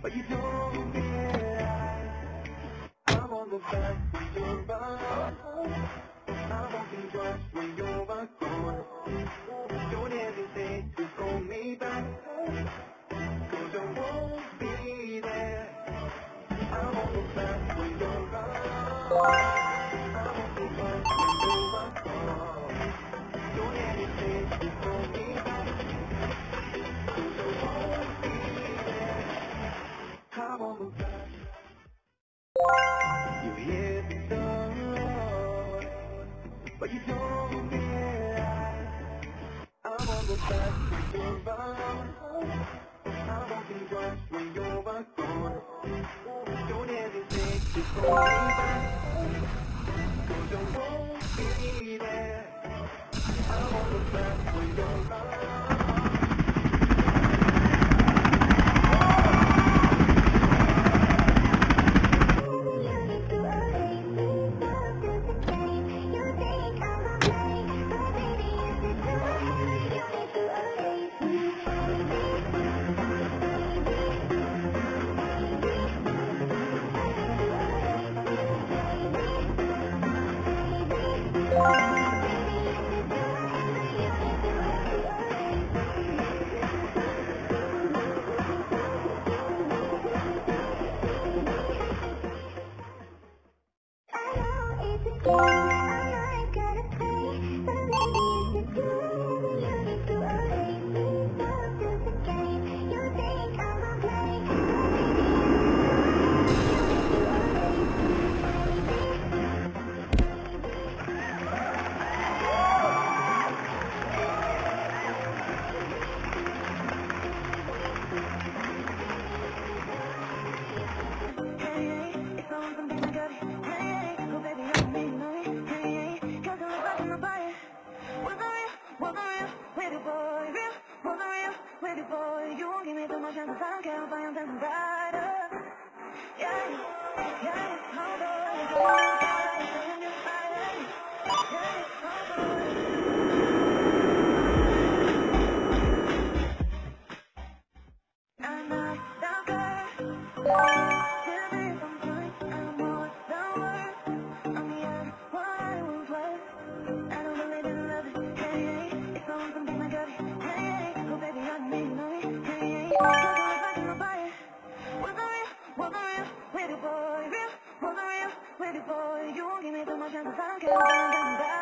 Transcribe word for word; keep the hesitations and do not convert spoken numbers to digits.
But you don't realize I'm on the back when you're by. I won't be just when you're gone. Don't hesitate to call me back, cause I won't be there. I'm on the back when you're by. I won't be just when you're gone. Don't hesitate to call me back, cause I won't be I'm on the back. You hear me so loud, but you don't realize I'm on the back when you're gone. I won't be just when you're gone. Don't hesitate to call me back, cause I won't be there. I'm on the back when you're gone. Boy, real, real, real boy, you won't give me too much chance, I don't care.